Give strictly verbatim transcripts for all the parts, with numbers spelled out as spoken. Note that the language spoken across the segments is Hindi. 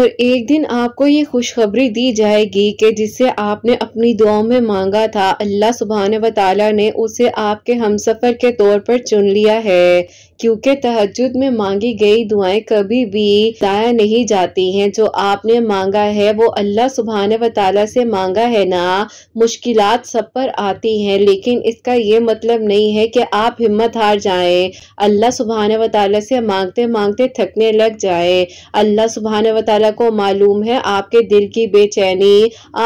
और एक दिन आपको ये खुशखबरी दी जाएगी कि जिसे आपने अपनी दुआओं में मांगा था अल्लाह सुब्हानहू व तआला ने उसे आपके हमसफर के तौर पर चुन लिया है, क्योंकि तहज्जुद में मांगी गई दुआएं कभी भी जाया नहीं जाती हैं। जो आपने मांगा है वो अल्लाह सुब्हानहू व तआला से मांगा है ना। मुश्किलात सब पर आती हैं, लेकिन इसका ये मतलब नहीं है कि आप हिम्मत हार जाएं। अल्लाह सुब्हानहू व तआला से मांगते मांगते थकने लग जाएं। अल्लाह सुब्हानहू व तआला को मालूम है आपके दिल की बेचैनी,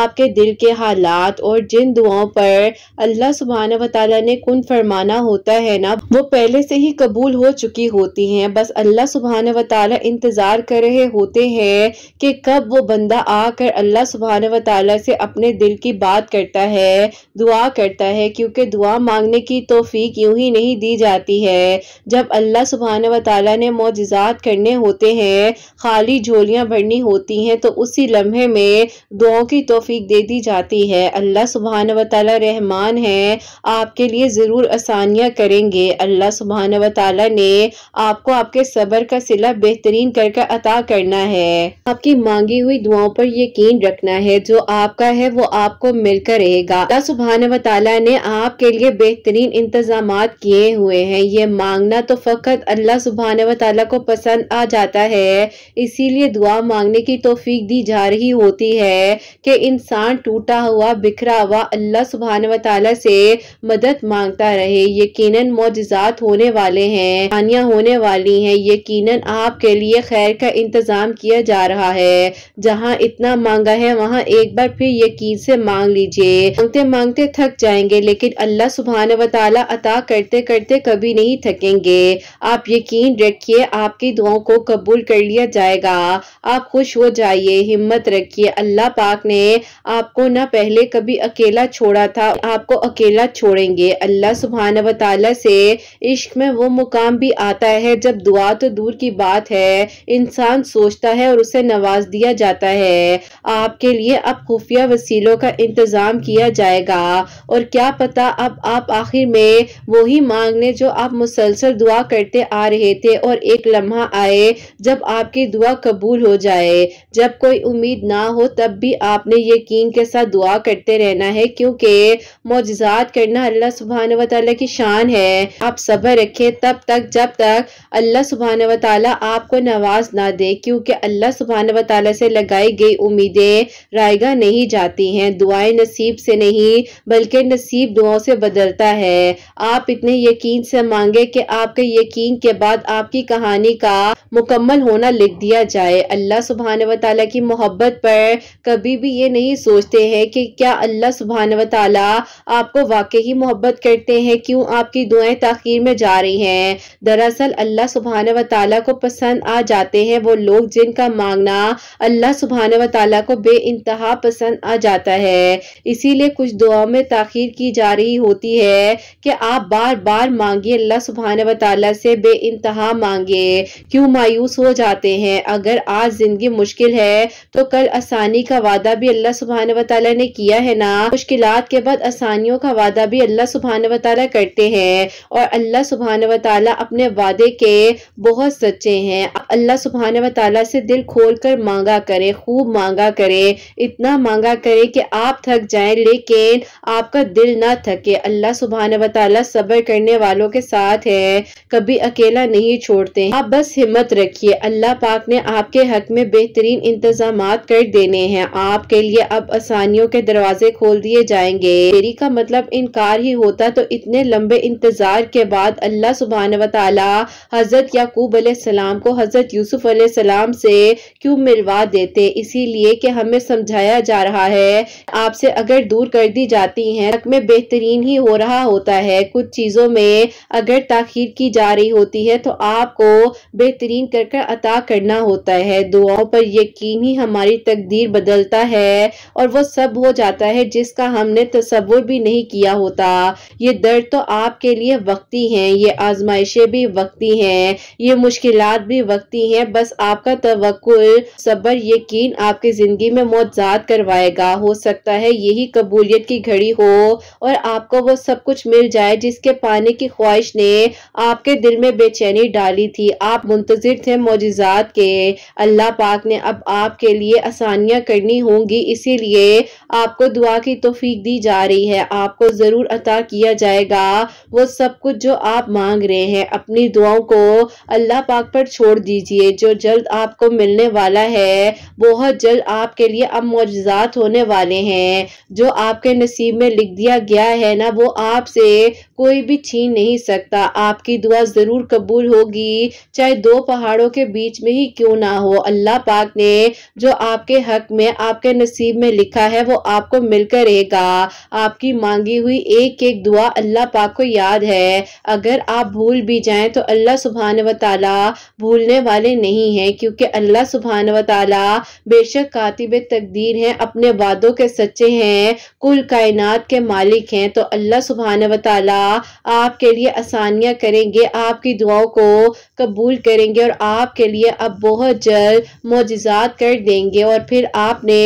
आपके दिल के हालात, और जिन दुआओं पर अल्लाह सुब्हानहू व तआला ने कुन फरमाना होता है ना, वो पहले से ही कबूल हो चुकी होती हैं। बस अल्लाह सुब्हानहू व तआला इंतजार कर रहे होते हैं कि कब वो बंदा आकर अल्लाह सुब्हानहू व तआला से अपने दिल की बात करता है, दुआ करता है, क्योंकि दुआ मांगने की तौफीक यूं ही नहीं दी जाती है। जब अल्लाह सुब्हानहू व तआला ने मौजिज़ात करने होते हैं, खाली झोलियां भरनी होती हैं, तो उसी लम्हे में दुआओं की तौफीक दे दी जाती है। अल्लाह सुब्हानहू व तआला रहमान है, आपके लिए ज़रूर आसानियाँ करेंगे। अल्लाह सुब्हानहू व तआला ने आपको आपके सब्र का सिला बेहतरीन करके अता करना है। आपकी मांगी हुई दुआओं पर यकीन रखना है, जो आपका है वो आपको मिलकर रहेगा। अल्लाह सुब्हानहू व तआला ने आपके लिए बेहतरीन इंतजाम किए हुए हैं। ये मांगना तो फ़कत अल्लाह सुब्हानहू व तआला को पसंद आ जाता है, इसीलिए दुआ मांगने की तौफीक दी जा रही होती है कि इंसान टूटा हुआ, बिखरा हुआ अल्लाह सुब्हानहू व तआला से मदद मांगता रहे। यकीनन मौजिज़ात होने वाले हैं, आसानियाँ होने वाली हैं। यकीनन आपके लिए खैर का इंतज़ाम किया जा रहा है। जहाँ इतना मांगा है वहाँ एक बार फिर यकीन से मांग लीजिए। मांगते मांगते थक जाएंगे, लेकिन अल्लाह सुब्हानहू व तआला अता करते करते कभी नहीं थकेंगे। आप यकीन रखिए, आपकी दुआओं को कबूल कर लिया जाएगा। आप खुश हो जाइए, हिम्मत रखिए। अल्लाह पाक ने आपको ना पहले कभी अकेला छोड़ा था, आपको अकेला छोड़ेंगे। अल्लाह सुब्हानहू व तआला से इश्क में वो मुकाम भी आता है जब दुआ तो दूर की बात है, इंसान सोचता है और उसे नवाज दिया जाता है। आपके लिए अब खुफिया वसीलों का इंतजाम किया जाएगा, और क्या पता अब आप आखिर में वही मांगने जो आप मुसलसल दुआ करते आ रहे थे, और एक लम्हा आए जब आपकी दुआ कबूल हो जाए। जब कोई उम्मीद ना हो तब भी आपने यकीन के साथ दुआ करते रहना है, क्योंकि मौजिज़ात करना अल्लाह सुब्हानहू व तआला की शान है। आप सब्र रखें तब तक जब तक अल्लाह सुब्हानहू व तआला आपको नवाज ना दे, क्योंकि अल्लाह सुब्हानहू व तआला से लगाई गई उम्मीदें रायगा नहीं जाती हैं। दुआएं नसीब से नहीं बल्कि नसीब दुआओं से बदलता है। आप इतने यकीन से मांगे कि आपके यकीन के बाद आपकी कहानी का मुकम्मल होना लिख दिया जाए। अल्लाह सुब्हानहू व तआला की मोहब्बत पर कभी भी ये नहीं सोचते हैं कि क्या अल्लाह सुब्हानहू व तआला आपको वाकई ही मोहब्बत करते हैं, क्यों आपकी दुआएं ताखीर में जा रही हैं। दरअसल अल्लाह सुब्हानहू व तआला को पसंद आ जाते हैं वो लोग जिनका मांगना अल्लाह सुब्हानहू व तआला को बेइंतहा पसंद आ जाता है। इसीलिए कुछ दुआओं में ताखीर की जा रही होती है कि आप बार बार मांगिए, अल्लाह सुब्हानहू व तआला से बेइंतहा मांगे। क्यों मायूस हो जाते हैं? अगर आज जिंदगी मुश्किल है तो कल आसानी का वादा भी अल्लाह सुब्हानहू व तआला ने किया है ना। मुश्किलात के बाद आसानियों का वादा भी अल्लाह सुब्हानहू व तआला करते हैं, और अल्लाह सुब्हानहू व तआला अपने वादे के बहुत सच्चे हैं। अल्लाह सुब्हानहू व तआला से दिल खोल कर मांगा करे, खूब मांगा करे, इतना मांगा करे कि आप थक जाए लेकिन आपका दिल ना थके। अल्लाह सुब्हानहू व तआला सब्र करने वालों के साथ है, कभी अकेला नहीं छोड़ते। आप बस हिम्मत रखिए, अल्लाह पाक ने आपके हक में बेहतरीन इंतजामात कर देने हैं। आपके लिए अब आसानियों के दरवाजे खोल दिए जाएंगे। देरी का मतलब इनकार ही होता, तो इतने लंबे इंतजार के बाद अल्लाह सुब्हानहू व तआला हजरत याकूब अलैहिस्सलाम को हजरत यूसुफ अलैहिस्सलाम से क्यों मिलवा देते? इसीलिए कि हमें समझाया जा रहा है आपसे अगर दूर कर दी जाती है हक में बेहतरीन ही हो रहा होता है। कुछ चीजों में अगर ताखीर की जा रही होती है तो आपको बेहतरीन कर कर अता करना होता है। दुआओं पर यकीन ही हमारी तकदीर बदलता है, और वो सब हो जाता है जिसका हमने तसव्वुर भी नहीं किया होता। ये दर्द तो आपके लिए वक्ती हैं, ये आजमाइशें भी वक्ती हैं, ये मुश्किलात भी वक्ती हैं। बस आपका तवक्कुल, सब्र, यकीन आपकी जिंदगी में मौजज़ात करवाएगा। हो सकता है यही कबूलियत की घड़ी हो और आपको वो सब कुछ मिल जाए जिसके पाने की ख्वाहिश ने आपके दिल में बेचैनी डाली थी। आप मुंतज़िर थे मौजिज़ात के। अल्लाह पाक ने अब आपके लिए आसानियाँ करनी होंगी, इसीलिए आपको दुआ की तौफीक दी जा रही है। आपको ज़रूर अता किया जाएगा वो सब कुछ जो आप मांग रहे हैं। अपनी दुआओं को अल्लाह पाक पर छोड़ दीजिए, जो जल्द आपको मिलने वाला है बहुत जल्द आपके लिए अब मौजज़ात होने वाले हैं। जो आपके नसीब में लिख दिया गया है ना, वो आपसे कोई भी छीन नहीं सकता। आपकी दुआ ज़रूर कबूल होगी, चाहे दो पहाड़ों के बीच में ही क्यों ना हो। अल्लाह पाक ने जो आपके हक में, आपके नसीब में लिखा है वो आपको मिलकर रहेगा। आपकी मांगी हुई एक एक दुआ अल्लाह पाक को याद है। अगर आप भूल भी जाएं तो अल्लाह सुभान व तआला भूलने वाले नहीं हैं, क्योंकि अल्लाह सुभान व तआला बेशक कातिब तकदीर हैं, अपने वादों के सच्चे हैं, कुल कायनात के मालिक हैं। तो अल्लाह सुभान व तआला आपके लिए आसानियाँ करेंगे, आपकी दुआओं को कबूल करेंगे और आपके लिए अब बहुत जल्द मौजिज़ात कर देंगे। और फिर आपने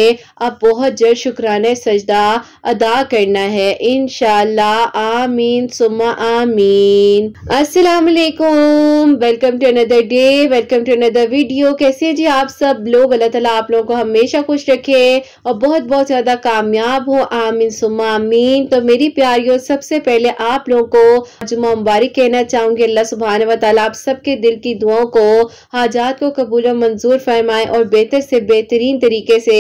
अब बहुत जल्द शुक्राना सजदा अदा करना है इंशाल्लाह। आमीन सुम्मा आमीन। अस्सलाम वालेकुम, welcome to another day, welcome to another video. कैसे जी आप सब लोग? अल्लाह ताला आप लोगों को हमेशा खुश रखे और बहुत बहुत ज़्यादा कामयाब हो, आमीन सुम्मा आमीन। तो मेरी प्यारियों, सबसे पहले आप लोगों को जुम्मा मुबारक कहना चाहूँगी। अल्लाह सुभान व तआला आप सबके दिल की दुआओं को, हाजात को कबूल और मंजूर फरमाए और बेहतर से बेहतरीन तरीके से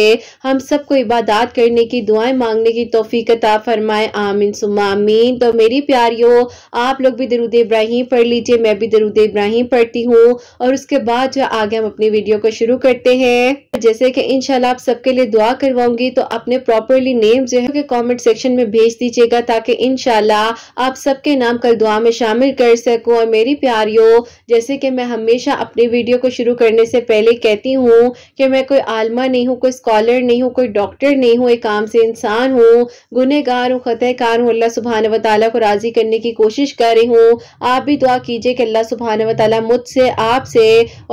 हम सबको इबादत करने की, दुआएं मांगने की तौफीक अता फरमाए, आमीन सुम्मा आमीन। तो मेरी प्यारियों, आप लोग भी दरूद इब्राहिम पढ़ लीजिए, मैं भी दरूद इब्राहिम पढ़ती हूँ और उसके बाद जो आगे हम अपनी वीडियो को शुरू करते हैं। जैसे कि इंशाल्लाह आप सबके लिए दुआ करवाऊंगी, तो अपने प्रॉपरली नेम जो है कॉमेंट सेक्शन में भेज दीजिएगा, ताकि इंशाल्लाह आप सबके नाम कल दुआ में शामिल कर सकूं। और मेरी प्यारियों, जैसे कि मैं हमेशा अपनी वीडियो को शुरू करने से पहले कहती हूँ कि मैं कोई आलमा नहीं हूँ, कोई स्कॉलर नहीं हूँ, कोई डॉक्टर नहीं हूँ, एक आम से इंसान हूँ, गुनहगार हूँ, खतःकार हूँ। अल्लाह सुभान व तआला को राज़ी करने की कोशिश कर रही हूँ। आप भी दुआ कीजिए कि अल्लाह सुभान व तआला मुझसे, आपसे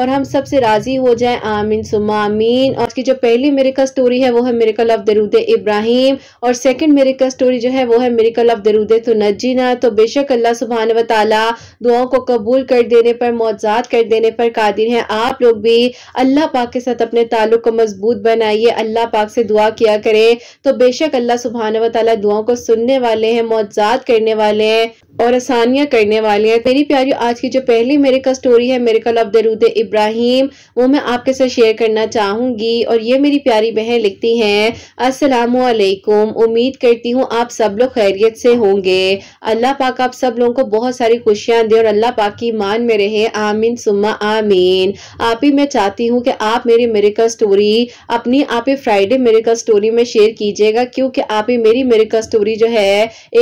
और हम सबसे राज़ी हो जाए, आमीन सुम्मा आमीन। और इसकी जो पहली मिरेकल स्टोरी है वो है मिरेकल ऑफ दरूद इब्राहिम, और सेकेंड मिरेकल स्टोरी जो है वो है मिरेकल ऑफ दरूद ए तुनाजेना। तो बेशक अल्लाह सुभान व तआला दुआओं को कबूल कर देने पर, मौजज़ात कर देने पर कादिर हैं। आप लोग भी अल्लाह पाक के साथ अपने ताल्लुक को मजबूत बनाइए, अल्लाह पाक से दुआ किया करें, तो बेशक अल्लाह सुभान व तआला दुआओं को सुनने वाले हैं, मौजज़ात करने वाले हैं और आसानियाँ करने वाले हैं। मेरी प्यारियों, आज की जो पहली मिरेकल स्टोरी है मिरेकल ऑफ दरूद इब्राहिम, वो मैं आपके साथ शेयर करना चाहूँगी। और ये मेरी प्यारी बहन लिखती हैं, अस्सलाम वालेकुम, उम्मीद करती हूँ आप सब लोग खैरियत से होंगे। अल्लाह पाक आप सब लोगों को बहुत सारी खुशियाँ दे और अल्लाह पाक की मान में रहे, आमीन सुम्मा आमीन। आप ही मैं चाहती हूँ कि आप मेरी मिरेकल स्टोरी अपनी आप ही फ्राइडे मिरेकल स्टोरी में शेयर कीजिएगा, क्योंकि आप ही मेरी मिरेकल स्टोरी जो है,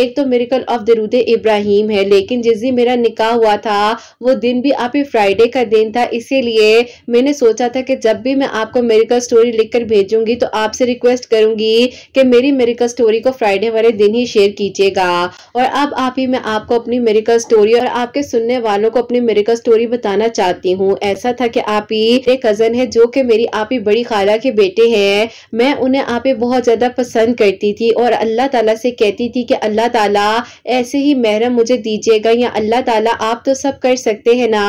एक तो मिरेकल ऑफ दरूद इब्राहिम है, लेकिन जिस दिन मेरा निकाह हुआ था वो दिन भी आप ही फ्राइडे का दिन था, इसीलिए मैंने सोचा था कि जब भी मैं आपको मिरेकल स्टोरी लिखकर भेजूंगी तो आपसे रिक्वेस्ट करूंगी कि मेरी मिरेकल स्टोरी को फ्राइडे वाले दिन ही शेयर कीजिएगा। और अब आप ही मैं आपको अपनी मिरेकल स्टोरी और आपके सुनने वालों को अपनी मिरेकल स्टोरी बताना चाहती हूँ। ऐसा था कि आप ही मेरे कजन है, जो कि मेरी आप ही बड़ी खाला के बेटे हैं। मैं उन्हें आप ही बहुत ज्यादा पसंद करती थी और अल्लाह ताला से कहती थी कि अल्लाह ताला ऐसे ही मेहरम मुझे दीजिएगा, या अल्लाह ताला आप तो सब कर सकते हैं ना,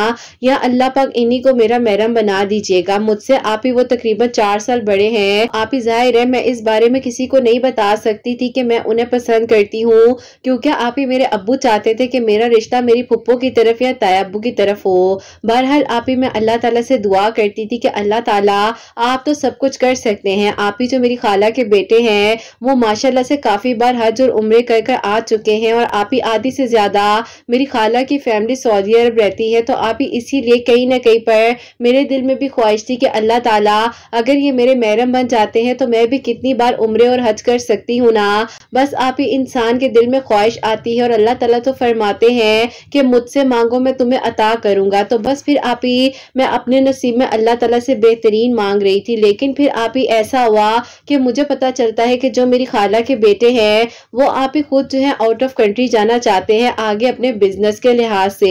या अल्लाह पाक इन्हीं को मेरा महरम बना दीजिएगा। मुझसे आप ही वो तकरीबन चार साल बड़े हैं। आप ही जाहिर है मैं इस बारे में किसी को नहीं बता सकती थी कि मैं उन्हें पसंद करती हूँ, क्योंकि आप ही मेरे अब्बू चाहते थे कि मेरा रिश्ता मेरी फुप्पो की तरफ या तायाब्बू की तरफ हो। बहरहाल आप ही मैं अल्लाह ताला से दुआ करती थी कि अल्लाह ताला आप तो सब कुछ कर सकते हैं। आप ही जो मेरी खाला के बेटे हैं वो माशाल्लाह से काफ़ी बार हज और उम्रे कर कर आ चुके हैं, और आप ही आधी से ज़्यादा मेरी खाला की फैमिली सऊदी अरब रहती है। तो आप ही इसीलिए कहीं ना कहीं पर मेरे दिल में भी ख्वाहिश थी कि अल्लाह ताला अगर ये मेरे महरम बन जाते हैं तो मैं भी कितनी बार उम्रे और हज कर सकती हूँ ना। बस आप ही इंसान के दिल में ख्वाहिश आती है और अल्लाह ताला तो फरमाते हैं कि मुझसे मांगो मैं तुम्हें अता करूँगा। तो बस फिर आप ही मैं अपने नसीब में अल्लाह ताला से बेहतरीन मांग रही थी, लेकिन फिर आप ही ऐसा हुआ कि मुझे पता चलता है कि जो मेरी खाला के बेटे हैं वो आप ही खुद जो है आउट ऑफ कंट्री जाना चाहते हैं आगे अपने बिजनेस के लिहाज से।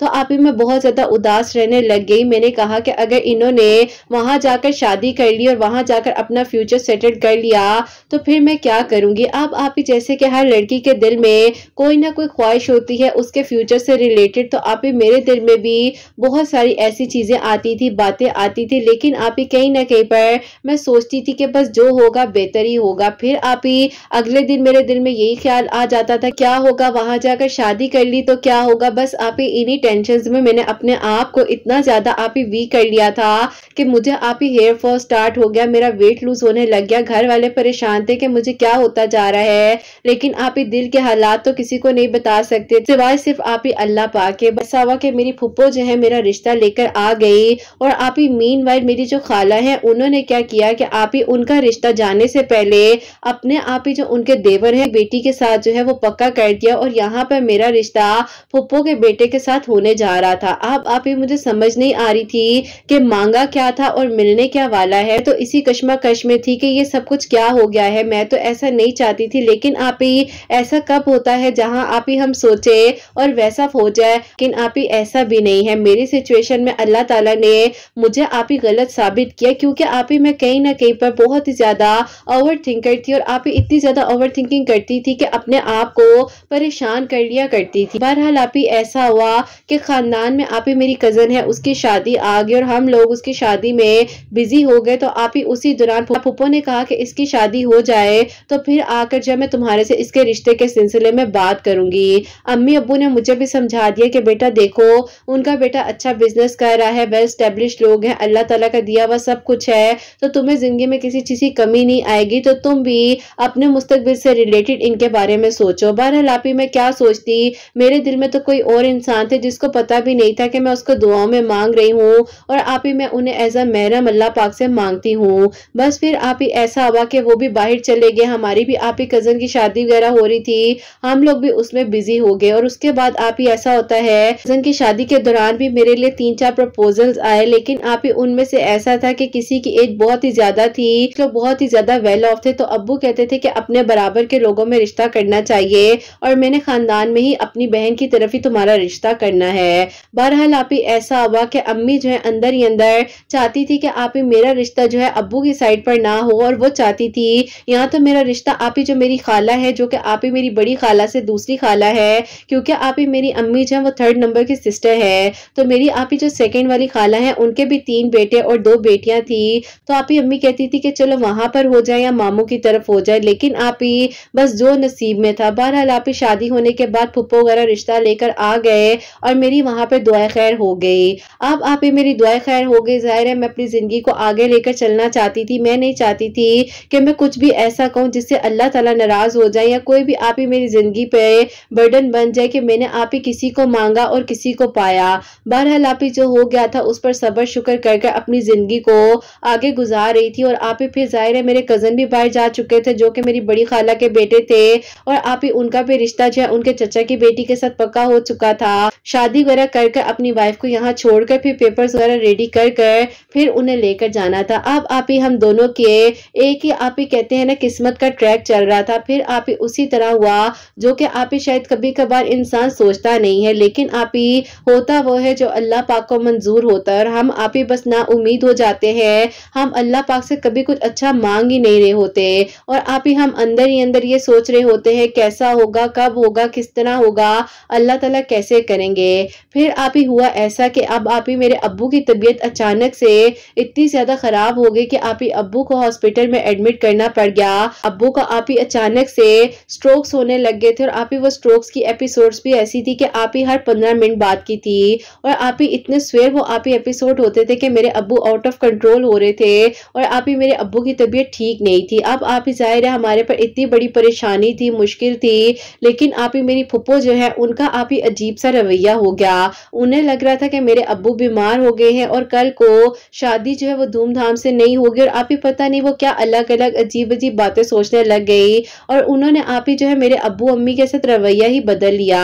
तो आप ही मैं बहुत ज्यादा उदास रहने लग गई। मैंने कहा कि अगर इन्होंने वहां जाकर शादी कर ली और वहां जाकर अपना फ्यूचर सेटल कर लिया तो फिर मैं क्या करूंगी। अब आप ही जैसे कि हर लड़की के दिल में कोई ना कोई ख्वाहिश होती है उसके फ्यूचर से रिलेटेड, तो आप ही मेरे दिल में भी बहुत सारी ऐसी चीजें आती थी, बातें आती थी, लेकिन आप ही कहीं ना कहीं पर मैं सोचती थी कि बस जो होगा बेहतर ही होगा। फिर आप ही अगले दिन मेरे दिल में यही ख्याल आ जाता था क्या होगा वहां जाकर शादी कर ली तो क्या होगा। बस आप ही इन्हीं टेंशन में मैंने अपने आप को इतना ज्यादा आप ही वीक कर लिया था कि मुझे आप ही हेयर फॉल स्टार्ट हो गया, मेरा वेट लूज होने लग गया। घर वाले परेशान थे कि मुझे क्या होता जा रहा है, लेकिन आप ही दिल के हालात तो किसी को नहीं बता सकते सिवाय सिर्फ आप ही अल्लाह पाके। बस हुआ कि मेरी फुप्पो जो है मेरा रिश्ता लेकर आ गई और आप ही मीन वाइल मेरी जो खाला है उन्होंने क्या किया कि आप ही उनका रिश्ता जाने से पहले अपने आप ही जो उनके देवर है बेटी के साथ जो है वो पक्का कर दिया और यहाँ पर मेरा रिश्ता फुप्पो के बेटे के साथ होने जा रहा था। अब आप ही मुझे समझ नहीं आ रही थी कि मांगा क्या था और मिलने क्या वाला है, तो इसी कश्मकश में थी कि ये सब कुछ क्या हो गया है। मैं तो ऐसा नहीं चाहती थी लेकिन आप ही ऐसा कब होता है जहाँ आप ही हम सोचे और वैसा हो जाए, लेकिन आप ही ऐसा भी नहीं है। मेरी सिचुएशन में अल्लाह ताला ने मुझे आप ही गलत साबित किया क्योंकि आप ही मैं कहीं ना कहीं पर बहुत ही ज्यादा ओवर थिंकर थी और आप ही इतनी ज्यादा ओवर थिंकिंग करती थी कि अपने आप को परेशान कर लिया करती थी। बहरहाल आप ही ऐसा हुआ कि खानदान में आप ही मेरी कजन है उसकी शादी आ गई और हम लोग उसकी शादी में बिजी हो गए। तो आप ही उसी दौरान फुप्पो ने कहा कि इसकी शादी हो जाए तो फिर आकर जब मैं तुम्हारे से इसके रिश्ते के सिलसिले में बात करूंगी। अम्मी अब्बू ने मुझे भी समझा दिया कि बेटा देखो उनका बेटा अच्छा बिजनेस कर रहा है, वेल एस्टेब्लिश लोग हैं, अल्लाह ताला का दिया हुआ सब कुछ है, तो तुम्हें जिंदगी में किसी चीज की कमी नहीं आएगी, तो तुम भी अपने मुस्तकबिल से रिलेटेड इनके बारे में सोचो। बहरहाल आप ही मैं क्या सोचती, मेरे दिल में तो कोई और इंसान थे जिसको पता भी नहीं था कि मैं उसको दुआओं में मांग रही हूँ और आप ही मैं उन्हें एज अ महरम अल्लाह पाक से मांगती हूँ। बस फिर आप ही ऐसा हुआ कि वो भी बाहर चले गए, हमारी भी आप ही कजन की शादी वगैरह हो रही थी, हम लोग भी उसमें बिजी हो गए। और उसके बाद आप ही ऐसा होता है कजन की शादी के दौरान भी मेरे लिए तीन चार प्रपोजल्स आए, लेकिन आप ही उनमें से ऐसा था कि किसी की एज बहुत ही ज्यादा थी, लोग बहुत ही ज्यादा वेल ऑफ थे, तो अब्बू कहते थे कि अपने बराबर के लोगों में रिश्ता करना चाहिए और मैंने खानदान में ही अपनी बहन की तरफ ही तुम्हारा रिश्ता करना है। बहरहाल आप ही ऐसा हुआ कि अम्मी जो है अंदर ही अंदर चाहती थी कि आप ही मेरा रिश्ता जो है अब्बू की साइड पर ना हो और वो चाहती थी यहाँ तो मेरा रिश्ता आप ही जो मेरी खाला है जो कि आप ही मेरी बड़ी खाला से दूसरी खाला है, क्योंकि आप ही मेरी अम्मी जो है वो थर्ड नंबर की सिस्टर है, तो मेरी आप ही जो सेकंड वाली खाला है उनके भी तीन बेटे और दो बेटियां थी, तो आप ही अम्मी कहती थी कि चलो वहां पर हो जाए या मामू की तरफ हो जाए, लेकिन आप ही बस जो नसीब में था। बहरहाल आप ही शादी होने के बाद फुप्पो वगैरह रिश्ता लेकर आ गए और मेरी वहां पर दुआ खैर हो गई। अब आप ही मेरी दुआ खैर हो गई, जाहिर है मैं अपनी जिंदगी को आगे लेकर चलना चाहती थी, मैं नहीं चाहती थी कि मैं कुछ भी ऐसा कहूँ जिससे अल्लाह ताला नाराज हो जाए या कोई भी आप ही मेरी जिंदगी पे बर्डन बन जाए कि मैंने आप ही किसी को मांगा और किसी को पाया। बहरहाल आप ही जो हो गया था उस पर सब्र शुक्र करके अपनी जिंदगी को आगे गुजार रही थी। और आप ही फिर जाहिर है मेरे कजन भी बाहर जा चुके थे जो कि मेरी बड़ी खाला के बेटे थे और आप ही उनका भी रिश्ता जो है उनके चचा की बेटी के साथ पक्का हो चुका था। शादी वगैरह करके अपनी वाइफ को यहाँ छोड़कर फिर पेपर्स वगैरह रेडी कर कर फिर उन्हें लेकर जाना था। अब आप ही हम दोनों के एक ही आप ही कहते हैं ना किस्मत का ट्रैक चल रहा था। फिर आप ही उसी तरह हुआ जो कि आप ही शायद कभी कभार इंसान सोचता नहीं है, लेकिन आप ही होता वो है जो अल्लाह पाक को मंजूर होता है और हम आप ही बस ना उम्मीद हो जाते हैं, हम अल्लाह पाक से कभी कुछ अच्छा मांग ही नहीं रहे होते और आप ही हम अंदर ही अंदर ये सोच रहे होते हैं कैसा होगा, कब होगा, किस तरह होगा, अल्लाह ताला कैसे करेंगे। फिर आप ही हुआ ऐसा कि अब आप ही मेरे अब्बू की तबीयत अचानक से इतनी ज्यादा खराब हो गई कि आप ही अब्बू को हॉस्पिटल में एडमिट करना पड़ गया। अब्बू का आप ही अचानक से स्ट्रोक्स होने लग गए थे और आप ही वो स्ट्रोक्स की एपिसोड्स भी ऐसी थी कि आप ही हर पंद्रह मिनट बाद की थी और आप ही इतने स्वेयर वो आप ही एपिसोड होते थे कि मेरे अब्बू आउट ऑफ कंट्रोल हो रहे थे और आप ही मेरे अब्बू की तबीयत ठीक नहीं थी। अब आप ही जाहिर है हमारे पर इतनी बड़ी परेशानी थी, मुश्किल थी, लेकिन आप ही मेरी फुप्पो जो है उनका आप ही अजीब सा रवैया हो गया। उन्हें लग रहा था कि मेरे अब्बू बीमार हो गए हैं और कल को शादी जो है वो धूमधाम से नहीं होगी और आप ही पता नहीं वो क्या अलग अलग अजीब अजीब बातें सोचने लग गई और उन्होंने आप ही जो है मेरे अब्बू अम्मी के साथ रवैया ही बदल लिया।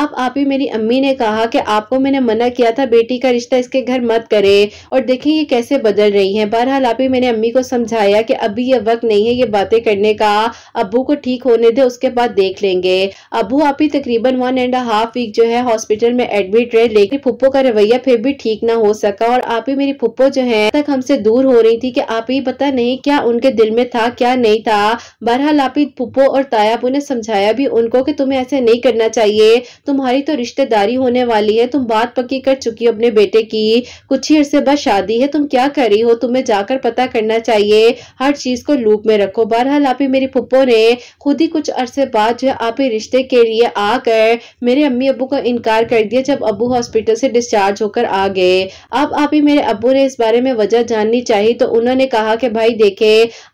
अब आप ही मेरी अम्मी ने कहा कि आपको मैंने मना किया था बेटी का रिश्ता इसके घर मत करे और देखें ये कैसे बदल रही है। बहरहाल आप ही मैंने अम्मी को समझाया कि अभी ये वक्त नहीं है ये बातें करने का, अब्बू को ठीक होने दे उसके बाद देख लेंगे। अब्बू आप ही तकरीबन वन एंड हाफ वीक जो है हॉस्पिटल में एडमिट रहे, लेकिन फुप्पो का रवैया फिर भी ठीक ना हो सका और आप ही मेरी फुप्पो जो है तक हमसे दूर हो रही थी कि आप ही पता नहीं क्या उनके दिल में था क्या नहीं था। बहरहाल आप ही फुप्पो और तायाबू ने समझाया भी उनको कि तुम्हें ऐसे नहीं करना चाहिए, तुम्हारी तो रिश्तेदारी होने वाली है, तुम बात पक्की कर चुकी हो अपने बेटे की, कुछ ही अरसे बाद शादी दी है, तुम क्या कर रही हो, तुम्हें जाकर पता करना चाहिए। हर चीज को लूप में रखो। बहरहाल आपी मेरी पुप्पो ने खुद ही कुछ अरसे बाद जो है आपी रिश्ते के लिए आकर मेरे अम्मी अबू का इनकार कर दिया जब अबू हॉस्पिटल से डिस्चार्ज होकर आ गए। अब आपी मेरे अबू ने इस बारे में वजह जाननी चाहिए तो उन्होंने कहा कि भाई देखे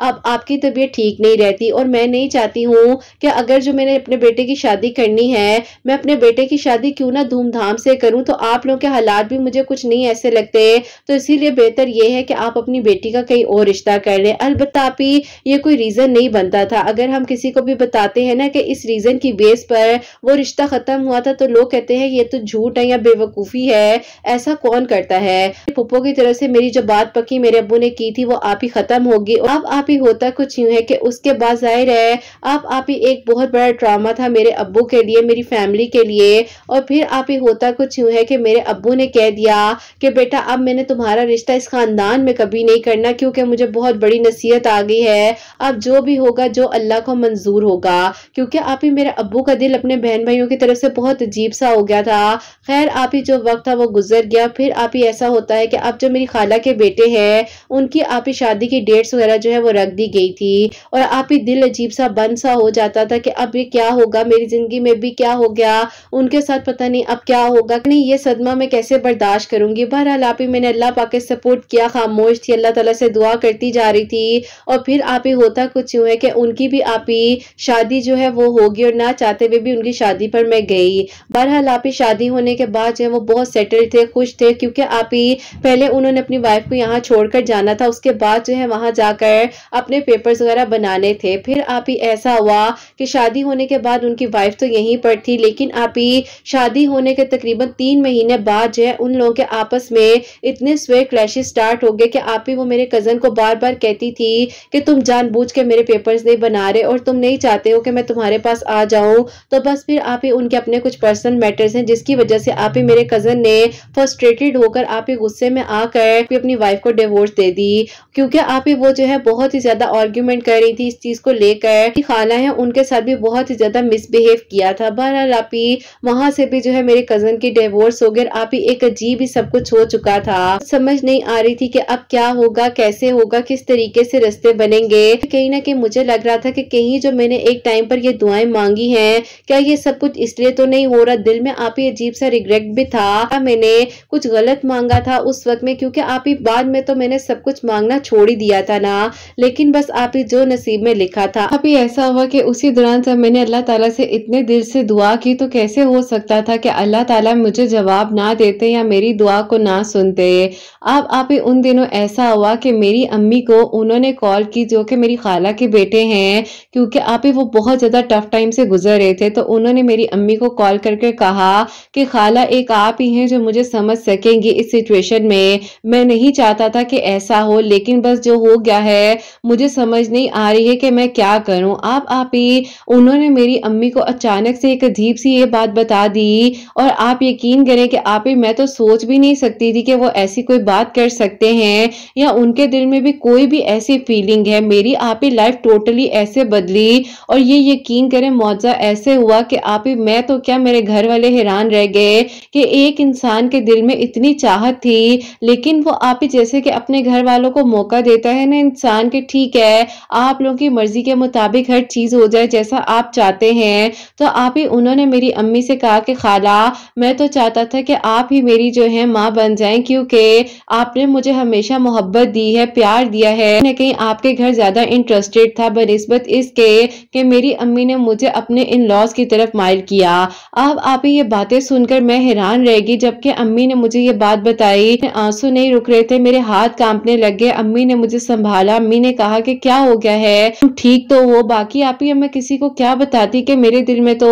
अब आपकी तबीयत ठीक नहीं रहती और मैं नहीं चाहती हूँ कि अगर जो मैंने अपने बेटे की शादी करनी है मैं अपने बेटे की शादी क्यों ना धूमधाम से करूँ, तो आप लोगों के हालात भी मुझे कुछ नहीं ऐसे लगते, तो इसीलिए बेहतर यह है कि आप अपनी बेटी का कहीं और रिश्ता कर लें। अलबत्ता आपी ये कोई रीजन नहीं बनता था। अगर हम किसी को भी बताते हैं ना कि इस रीजन की बेस पर वो रिश्ता खत्म हुआ था तो लोग कहते हैं ये तो झूठ है या बेवकूफी है, ऐसा कौन करता है। पुप्पो की तरफ से मेरी जो बात पक्की मेरे अबू ने की थी वो आप ही खत्म होगी। अब आप ही होता कुछ यूं है कि उसके बाद जाहिर है अब आप ही एक बहुत बड़ा ट्रामा था मेरे अबू के लिए, मेरी फैमिली के लिए। और फिर आप ही होता कुछ यूं है कि मेरे अबू ने कह दिया कि बेटा अब मैंने तुम्हारा रिश्ता इस खानदान में कभी नहीं करना क्योंकि मुझे बहुत बड़ी नसीहत आ गई है। अब जो भी होगा जो अल्लाह को मंजूर होगा, क्योंकि आप ही मेरे अबू का दिल अपने बहन भाइयों की तरफ से बहुत अजीब सा हो गया था। खैर आप ही जो वक्त था वो गुजर गया। फिर आप ही ऐसा होता है कि अब जो मेरी खाला के बेटे हैं उनकी आप ही शादी की डेट्स वगैरह जो है वो रख दी गई थी और आप ही दिल अजीब सा बंद सा हो जाता था कि अब ये क्या होगा, मेरी जिंदगी में भी क्या हो गया, उनके साथ पता नहीं अब क्या होगा, नहीं ये सदमा मैं कैसे बर्दाश्त करूंगी। बहरहाल आप ही मैंने अल्लाह पाक के सपोर्ट किया, खामोश थी, अल्लाह ताला से दुआ करती जा रही थी। और फिर आप ही होता कुछ यूं है कि उनकी भी आप ही शादी जो है वो होगी और ना चाहते हुए भी उनकी शादी पर मैं गई। बहरहाल आप ही शादी होने के बाद जो है वो बहुत सेटल थे, खुश थे, क्योंकि आप ही पहले उन्होंने अपनी वाइफ को यहाँ छोड़कर जाना था, उसके बाद जो है वहाँ जाकर अपने पेपर्स वगैरह बनाने थे। फिर आप ही ऐसा हुआ कि शादी होने के बाद उनकी वाइफ तो यहीं पर थी, लेकिन आप ही शादी होने के तकरीबन तीन महीने बाद जो है उन लोगों के आपस में इतने स्वे क्लैशेस स्टार्ट हो गए कि आप ही वो मेरे कजन को बार बार कहती थी कि तुम जानबूझ के मेरे पेपर्स नहीं बना रहे और तुम नहीं चाहते हो कि मैं तुम्हारे पास आ जाऊं। तो बस फिर आप ही उनके अपने कुछ पर्सनल मैटर्स हैं जिसकी वजह से आप ही मेरे कजन ने फ्रस्ट्रेटेड होकर आप ही गुस्से में आकर अपनी वाइफ को डिवोर्स दे दी, क्योंकि आप ही वो जो है बहुत ही ज्यादा आर्ग्यूमेंट कर रही थी इस चीज को लेकर, खाला है उनके साथ भी बहुत ही ज्यादा मिसबिहेव किया था। बहरहाल आप ही वहां से भी जो है मेरे कजन की डिवोर्स हो गई। आप ही एक अजीब ही सब कुछ हो चुका था, समझ नहीं आ रही थी कि अब क्या होगा, कैसे होगा, किस तरीके से रास्ते बनेंगे। कहीं ना कहीं मुझे लग रहा था कि कहीं जो मैंने एक टाइम पर ये दुआएं मांगी हैं क्या ये सब कुछ इसलिए तो नहीं हो रहा। दिल में आप ही अजीब सा रिग्रेट भी था मैंने कुछ गलत मांगा था उस वक्त में, क्योंकि आप ही बाद में तो मैंने सब कुछ मांगना छोड़ ही दिया था ना, लेकिन बस आप ही जो नसीब में लिखा था। आप ही ऐसा हुआ कि उसी दौरान जब मैंने अल्लाह ताला से इतने दिल से दुआ की तो कैसे हो सकता था कि अल्लाह ताला मुझे जवाब ना देते या मेरी दुआ को ना सुनते। अब आप ही उन दिनों ऐसा हुआ कि मेरी अम्मी को उन्होंने कॉल की जो कि मेरी खाला के बेटे हैं, क्योंकि आप ही वो बहुत ज़्यादा टफ टाइम से गुजर रहे थे। तो उन्होंने मेरी अम्मी को कॉल करके कहा कि खाला एक आप ही हैं जो मुझे समझ सकेंगी इस सिचुएशन में, मैं नहीं चाहता था कि ऐसा हो लेकिन बस जो हो गया है मुझे समझ नहीं आ रही है कि मैं क्या करूँ। अब आप ही उन्होंने मेरी अम्मी को अचानक से एक अजीब सी ये बात बता दी और आप यकीन करें कि आप ही मैं तो सोच भी नहीं सकती थी कि वो ऐसी कोई बात कर सकते हैं या उनके दिल में भी कोई भी ऐसी फीलिंग है। मेरी आप ही लाइफ टोटली ऐसे बदली और ये यकीन करें मौजा ऐसे हुआ कि आप ही मैं तो क्या मेरे घर वाले हैरान रह गए कि एक इंसान के दिल में इतनी चाहत थी लेकिन वो आप ही जैसे कि अपने घर वालों को मौका देता है ना इंसान के, ठीक है आप लोगों की मर्जी के मुताबिक हर चीज हो जाए जैसा आप चाहते हैं। तो आप ही उन्होंने मेरी अम्मी से कहा कि खाला मैं तो चाहता था कि आप ही मेरी जो है माँ बन जाएं, क्योंकि आपने मुझे हमेशा मोहब्बत दी है, प्यार दिया है, न कहीं आपके घर ज्यादा इंटरेस्टेड था बनिस्बत इसके कि मेरी अम्मी ने मुझे अपने इन लॉज की तरफ माइल किया। अब आप ही ये बातें सुनकर मैं हैरान रह गई, जबकि अम्मी ने मुझे ये बात बताई, आंसू नहीं रुक रहे थे, मेरे हाथ कांपने लग गए। अम्मी ने मुझे संभाला, अम्मी ने कहा कि क्या हो गया है, ठीक तो हो। बाकी आप ही मैं किसी को क्या बताती कि मेरे दिल में तो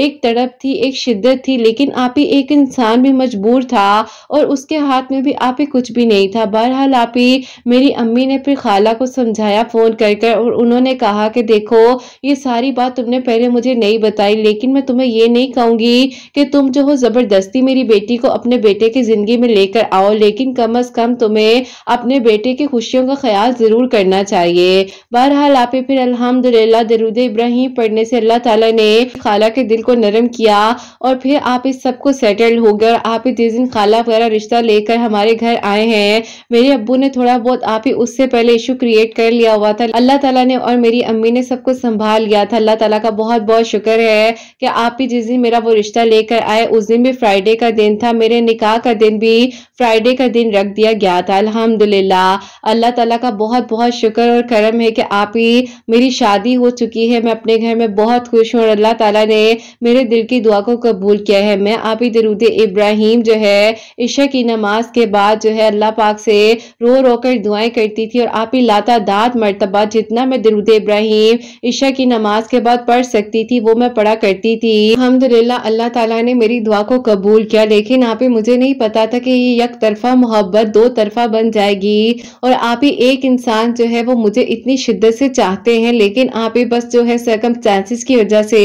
एक तड़प थी, एक शिद्दत थी, लेकिन आप ही एक इंसान भी मजबूर था और उसके हाथ में भी आप ही कुछ भी नहीं था। बहरहाल आप ही मेरी अम्मी ने फिर खाला को समझाया फोन करके और उन्होंने कहा कि देखो ये सारी बात तुमने पहले मुझे नहीं बताई, लेकिन मैं तुम्हें ये नहीं कहूंगी कि तुम जो हो जबरदस्ती मेरी बेटी को अपने बेटे की जिंदगी में लेकर आओ, लेकिन कम अज कम तुम्हें अपने बेटे की खुशियों का ख्याल जरूर करना चाहिए। बहरहाल आप ही फिर अल्हम्दुलिल्लाह दरूद ए इब्राहिम पढ़ने से अल्लाह ताला ने खाला के दिल को नरम किया और फिर आप इस सब को सेटल हो गए। आप ही जिस दिन खाला वगैरह रिश्ता लेकर हमारे घर आए हैं। मेरे अब्बू ने थोड़ा बहुत आप ही उससे पहले इशू क्रिएट कर लिया हुआ था, अल्लाह ताला ने और मेरी अम्मी ने सब कुछ संभाल लिया था। अल्लाह ताला का बहुत बहुत शुक्र है कि आप ही जिस दिन मेरा वो रिश्ता लेकर आए उस दिन भी फ्राइडे का दिन था, मेरे निकाह का दिन भी फ्राइडे का दिन रख दिया गया था। अल्हम्दुलिल्लाह, अल्लाह ताला का बहुत बहुत शुक्र और करम है कि आप ही मेरी शादी हो चुकी है। मैं अपने घर में बहुत खुश हूँ और अल्लाह ताला ने मेरे दिल की दुआ को कबूल किया है। मैं आप ही दरूद इब्राहिम जो है इशा की नमाज के बाद जो है अल्लाह पाक से रो रो कर दुआएं करती थी और आप ही लाता दाद मरतबा जितना मैं दरूद इब्राहिम इशा की नमाज के बाद पढ़ सकती थी वो मैं पढ़ा करती थी। अल्हम्दुलिल्लाह, अल्लाह ताला ने मेरी दुआ को कबूल किया। लेकिन आप ही मुझे नहीं पता था कि ये एक तरफा मोहब्बत दो तरफा बन जाएगी और आप ही एक इंसान जो है वो मुझे इतनी शिद्दत से चाहते हैं, लेकिन आप ही बस जो है सर्कमस्टेंसेस की वजह से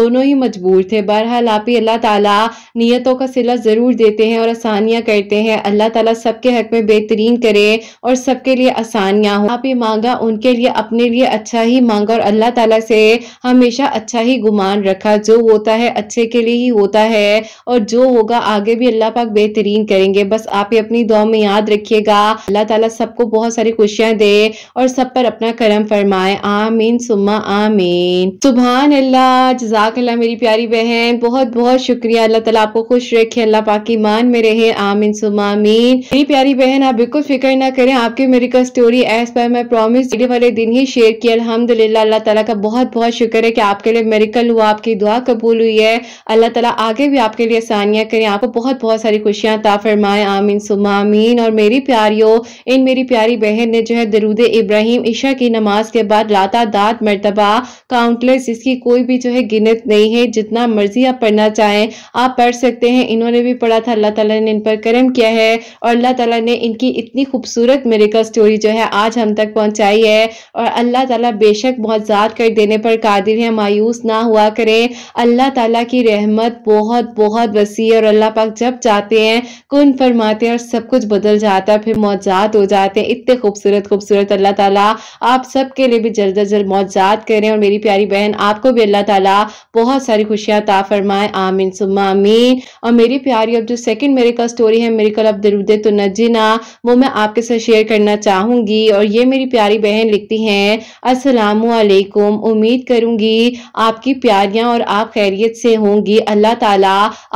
दोनों ही मजबूर थे। बहरहाल आप ही अल्लाह ताला नियतों का सिला जरूर देते हैं और आसानियां करते हैं। अल्लाह ताला सबके हक में बेहतरीन करे और सबके लिए आसानियां हो। आप ही मांगा उनके लिए अपने लिए अच्छा ही मांगा और अल्लाह ताला से हमेशा अच्छा ही गुमान रखा। जो होता है अच्छे के लिए ही होता है और जो होगा आगे भी अल्लाह पाक बेहतरीन करेंगे। बस आप ही अपनी दुआ में याद रखिएगा। अल्लाह ताला सबको बहुत सारी खुशियां दे और सब पर अपना करम फरमाए। आमीन सुम्मा आमीन। सुभान अल्लाह, जज़ाकल्लाह मेरी प्यारी बहन, बहुत बहुत शुक्रिया। अल्लाह ताला आपको खुश रखे, अल्लाह पाक की मान में रहे। आमीन सुम्मा आमीन। मेरी प्यारी बहन आप बिल्कुल फिक्र ना करें, आपकी मेरिकल स्टोरी एज पर मैं प्रॉमिस वाले दिन ही शेयर किया। अल्हम्दुलिल्लाह, अल्लाह ताला का बहुत बहुत शुक्र है कि आपके लिए मेरिकल हुआ, आपकी दुआ कबूल हुई है। अल्लाह ताला आगे भी आपके लिए आसानियां करें, आपको बहुत बहुत सारी खुशियां अता फरमाए। आमीन सुम्मा आमीन। और मेरी प्यारियों, इन मेरी प्यारी बहन ने जो है दरूद इब्राहिम इशा की नमाज के बाद लाता दात मरतबा काउंटलेस, इसकी कोई भी जो है गिनत नहीं है। जितना मर्जी आप पढ़ना चाहें आप पढ़ सकते हैं। इन्होंने भी पढ़ा था, अल्लाह ताला ने इन पर करम किया है और अल्लाह ताला ने इनकी इतनी खूबसूरत मेरिकल स्टोरी जो है आज हम तक पहुंचाई है। और अल्लाह ताला बेशक मुआवजात कर देने पर कादिर है, मायूस ना हुआ करें। अल्लाह ताला की रहमत बहुत बहुत वसी है और अल्लाह पाक जब चाहते हैं कुन फरमाते हैं और सब कुछ बदल जाता है, फिर मुआवजात हो जाते हैं। इतने खूबसूरत खूबसूरत अल्लाह ताला आप सबके लिए भी जल्द अज जल्द मुआवजात करें। और मेरी प्यारी बहन आपको भी अल्लाह ताला बहुत सारी खुशियाँ अता फरमाए। आमीन सुम्मा आमीन। और मेरी प्यारी अब जो सेकंड मेरिकल स्टोरी है, मेरिकल अब दरूद ए तुनाजेना, वो मैं आपके साथ शेयर करना चाहूंगी। और ये मेरी प्यारी बहन लिखती हैं, अस्सलामु अलैकुम, उम्मीद करूंगी आपकी प्यारियां और आप खैरियत से होंगी। अल्लाह ताला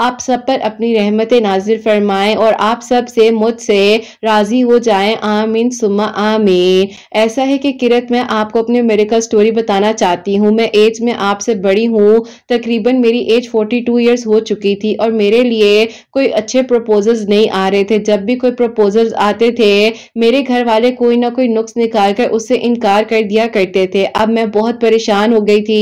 आप सब पर अपनी रहमतें नाजिल फरमाए और आप सब से मुझसे राजी हो जाए। आमीन सुम्मा आमीन। ऐसा है कि किरत मैं आपको अपनी मेरिकल स्टोरी बताना चाहती हूँ। मैं एज में आपसे बड़ी हूँ, तकरीबन मेरी एज फोर्टी टू ईयर्स हो चुकी थी और मेरे लिए कोई अच्छे प्रपोजल्स नहीं आ रहे थे। जब भी कोई प्रपोजल्स आते थे मेरे घर वाले कोई ना कोई नुक्स निकाल कर उससे इनकार कर दिया करते थे। अब मैं बहुत परेशान हो गई थी।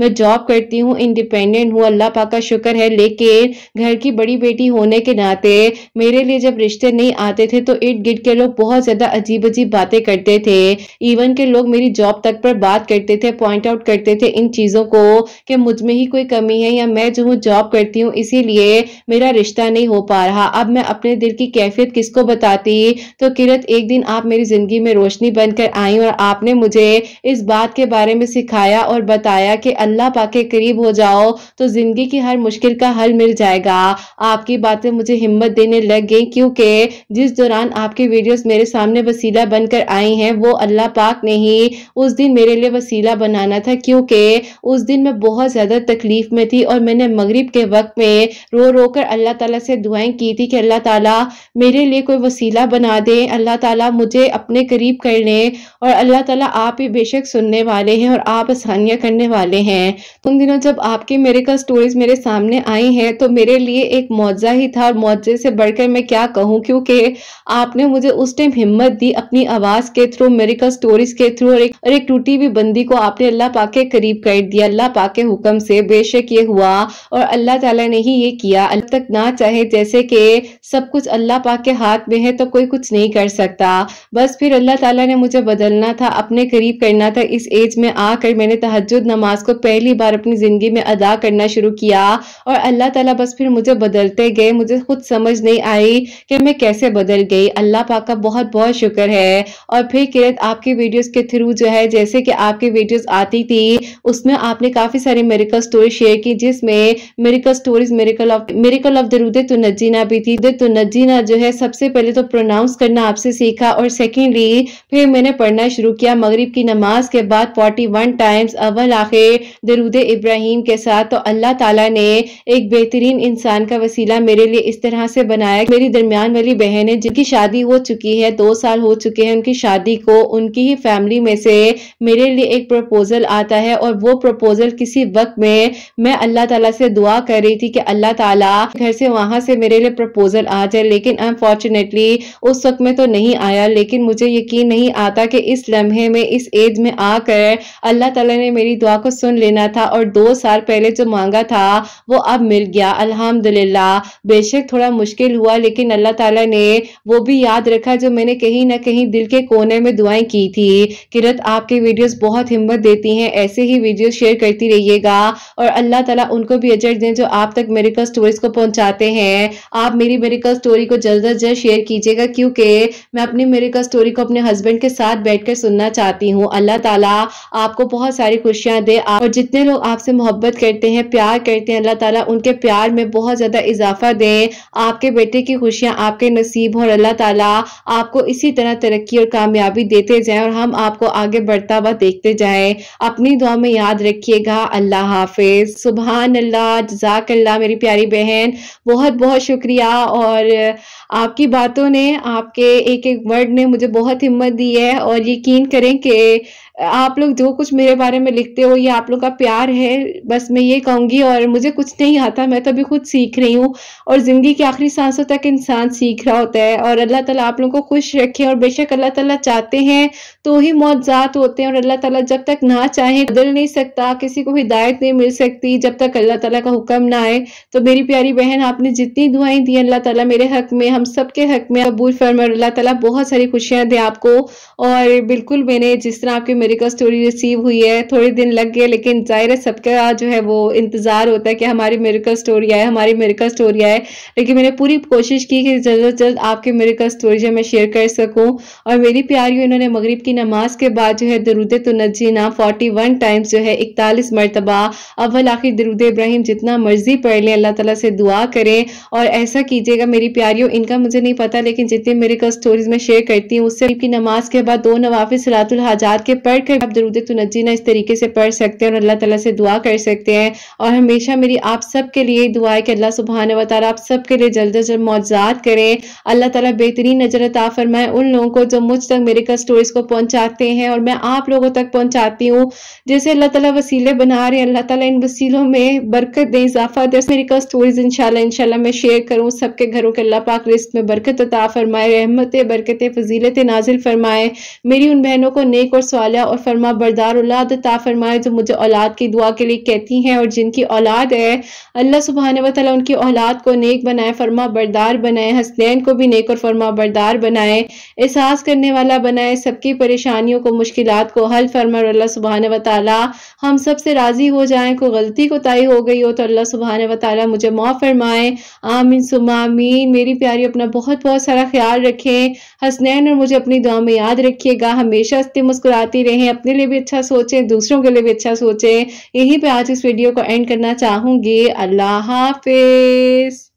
मैं जॉब करती हूँ, इंडिपेंडेंट हूँ, अल्लाह पाक का शुक्र है, लेकिन घर की बड़ी बेटी होने के नाते मेरे लिए जब रिश्ते नहीं आते थे तो इर्द गिर्द के लोग बहुत ज्यादा अजीब अजीब बातें करते थे। इवन के लोग मेरी जॉब तक पर बात करते थे, पॉइंट आउट करते थे इन चीजों को कि मुझ में ही कोई कमी है या मैं जो हूँ जॉब करती हूँ इसीलिए मेरा रिश्ता नहीं हो पा रहा। अब मैं अपने दिल की कैफियत किसको बताती। तो किरत एक दिन आप मेरी जिंदगी में रोशनी बनकर आई और आपने मुझे इस बात के बारे में सिखाया और बताया कि अल्लाह पाक के करीब हो जाओ तो जिंदगी की हर मुश्किल का हल मिल जाएगा। आपकी बातें मुझे हिम्मत देने लग गई, क्योंकि जिस दौरान आपकी वीडियोस मेरे सामने वसीला बनकर आई हैं वो अल्लाह पाक ने ही उस दिन मेरे लिए वसीला बनाना था, क्योंकि उस दिन मैं बहुत ज्यादा तकलीफ में थी और मैंने मगरिब के वक्त में रो रो कर अल्लाह ताला से दुआएं की थी कि अल्लाह ताला मेरे लिए कोई वसीला बना दे, अल्लाह ताला मुझे अपने करीब कर ले। और अल्लाह ताला आप ही बेशक सुनने वाले हैं और आप आसानियां करने वाले हैं। उन दिनों जब आपकी मेरिकल स्टोरीज मेरे सामने आई हैं तो मेरे लिए एक मौजा ही था और मौजे से बढ़कर मैं क्या कहूँ, क्योंकि आपने मुझे उस टाइम हिम्मत दी अपनी आवाज़ के थ्रू, मेरिकल स्टोरीज के थ्रू। और एक, एक टूटी हुई बंदी को आपने अल्लाह पाक के करीब कर दिया अल्लाह पाक के हुक्म से। बेशक ये हुआ और अल्लाह ताला ने ही ये किया। अब तक ना चाहे, जैसे कि सब कुछ अल्लाह पाक के हाथ में है तो कोई कुछ नहीं कर सकता। बस फिर अल्लाह ताला ने मुझे बदलना था, अपने करीब करना था। इस एज में आकर मैंने तहज्जुद नमाज को पहली बार अपनी जिंदगी में अदा करना शुरू किया और अल्लाह ताला बस फिर मुझे बदलते गए। मुझे खुद समझ नहीं आई कि मैं कैसे बदल गई। अल्लाह पाक का बहुत बहुत शुक्र है। और फिर किरत आपके वीडियोस के थ्रू जो है, जैसे कि आपकी वीडियोस आती थी उसमें आपने काफ़ी सारी मिरेकल स्टोरी शेयर की, जिसमें miracle stories miracle of miracle of दरूद ए तुनजीना भी थी। दरूद ए तुनजीना जो है सबसे पहले तो प्रोनाउंस करना आपसे सीखा, और सेकेंडली फिर मैंने पढ़ना शुरू किया मगरिब की नमाज के बाद इकतालीस टाइम्स अव्वल आखिर दरूद ए इब्राहिम के साथ। तो अल्लाह ताला ने एक बेहतरीन इंसान का वसीला मेरे लिए इस तरह से बनाया। मेरी दरमियान वाली बहन है जिनकी शादी हो चुकी है, दो साल हो चुके हैं उनकी शादी को, उनकी ही फैमिली में से मेरे लिए एक प्रपोजल आता है, और वो प्रपोजल किसी वक्त में मैं अल्लाह ताला से दुआ कर रही थी कि अल्लाह ताला घर से वहां से मेरे लिए प्रपोजल आ जाए, लेकिन अनफॉर्चुनेटली उस वक्त में तो नहीं आया। लेकिन मुझे यकीन नहीं आता कि इस लम्हे में, इस एज में आकर अल्लाह ताला ने मेरी दुआ को सुन लेना था, और दो साल पहले जो मांगा था वो अब मिल गया अल्हम्दुलिल्लाह। बेशक थोड़ा मुश्किल हुआ, लेकिन अल्लाह ताला ने वो भी याद रखा जो मैंने कहीं ना कहीं दिल के कोने में दुआएं की थी। किरत आपके वीडियोस बहुत हिम्मत देती हैं, ऐसे ही वीडियो शेयर करती रहिएगा, और अल्लाह ताला उनको भी अजर दें जो आप तक मिरेकल स्टोरीज को पहुंचाते हैं। आप मेरी मिरेकल स्टोरी को जल्द अज जल्द शेयर कीजिएगा, क्योंकि मैं अपनी मिरेकल स्टोरी को अपने हस्बैंड के साथ बैठकर सुनना चाहती हूँ। अल्लाह ताला आपको बहुत सारी खुशियां दे, और जितने लोग आपसे मोहब्बत करते हैं, प्यार करते हैं, अल्लाह ताला उनके प्यार में बहुत ज़्यादा इजाफा दे। आपके बेटे की खुशियां आपके नसीब हो, और अल्लाह ताला आपको इसी तरह तरक्की और कामयाबी देते जाएं, और हम आपको आगे बढ़ता हुआ देखते जाएं। अपनी दुआ में याद रखिएगा। अल्लाह हाफिज। सुबहान अल्लाह, जज़ाकल्लाह। मेरी प्यारी बहन बहुत बहुत शुक्रिया, और आपकी बातों ने, आपके एक एक वर्ड ने मुझे बहुत हिम्मत दी है, और यकीन करें कि आप लोग जो कुछ मेरे बारे में लिखते हो ये आप लोग का प्यार है, बस मैं ये कहूँगी। और मुझे कुछ नहीं आता, मैं तो अभी खुद सीख रही हूँ, और ज़िंदगी की आखिरी सांसों तक इंसान सीख रहा होता है। और अल्लाह ताला आप लोगों को खुश रखे, और बेशक अल्लाह ताला चाहते हैं तो ही मौजज़ात होते हैं, और अल्लाह ताला जब तक ना चाहे बदल नहीं सकता, किसी को हिदायत नहीं मिल सकती जब तक अल्लाह ताला का हुक्म ना आए। तो मेरी प्यारी बहन, आपने जितनी दुआएं दी अल्लाह ताला मेरे हक में, हम सब के हक में कबूल फरमाए। अल्लाह ताला बहुत सारी खुशियाँ दे आपको। और बिल्कुल मैंने जिस तरह आपके मिरेकल स्टोरी रिसीव हुई है, थोड़े दिन लग गए, लेकिन जाहिर है सबका जो है वो इंतज़ार होता है कि हमारी मिरेकल स्टोरी आए, हमारी मिरेकल स्टोरी आए। लेकिन मैंने पूरी कोशिश की कि जल्द अज जल्द आपके मिरेकल स्टोरी जो मैं शेयर कर सकूं। और मेरी प्यारियों, इन्होंने मगरिब की नमाज के बाद जो है दरूद ए तुनजीना फोर्टी वन टाइम्स जो है इकतालीस मरतबा अव्वल आखिर दरूद ए इब्राहिम जितना मर्जी पढ़ लें, अल्लाह ताला से दुआ करें। और ऐसा कीजिएगा मेरी प्यारियों, इनका मुझे नहीं पता, लेकिन जितने मिरेकल स्टोरीज मैं शेयर करती हूँ उससे की नमाज के बाद दो नवाफिल सलातुल हाजात के पढ़ कर आप दरूद ए तुनजीना इस तरीके से पढ़ सकते हैं, और अल्लाह ताला से दुआ कर सकते हैं। और हमेशा मेरी आप सब के लिए दुआ है कि अल्लाह सुबहान व तआला आप सब के लिए जल्द अज जल्द मौजज़ात करें। अल्लाह ताला बेहतरीन नजर अता फरमाए उन लोगों को जो मुझ तक मेरेकल स्टोरीज को पहुंचाते हैं, और मैं आप लोगों तक पहुंचाती हूँ। जैसे अल्लाह ताला वसीले बना रहे हैं, अल्लाह ताला इन वसीलों में बरकत दे, इजाफा दे। मेरेकल स्टोरीज इंशाल्लाह इंशाल्लाह मैं शेयर करूँ, सबके घरों के अल्लाह पाक रिस्क में बरकत अता फरमाए, रहमत बरकत फजीलत नाजिल फरमाए। मेरी उन बहनों को नेक और सवालिया और फरमा बरदार औलाद अता फरमाए जो मुझे औलाद की दुआ के लिए कहती हैं, और जिनकी औलाद है अल्लाह सुब्हान व तआला उनकी औलाद को नेक बनाए, फरमा बरदार बनाए, हसनैन को भी नेक और फरमा बरदार बनाए, एहसास करने वाला बनाए, सबकी परेशानियों को, मुश्किलात को हल फरमाए। और अल्लाह सुब्हान व तआला हम सबसे राज़ी हो जाएं। कोई गलती कोताही हो गई हो तो अल्लाह सुब्हान व तआला मुझे माफ़ फरमाए। आमीन सुम्मा आमीन। मेरी प्यारी, अपना बहुत बहुत सारा ख्याल रखें। हसनैन और मुझे अपनी दुआ में याद रखिएगा। हमेशा हंसते मुस्कुराती रहें, अपने लिए भी अच्छा सोचें, दूसरों के लिए भी अच्छा सोचें। यहीं पे आज इस वीडियो को एंड करना चाहूँगी। अल्लाह हाफिज।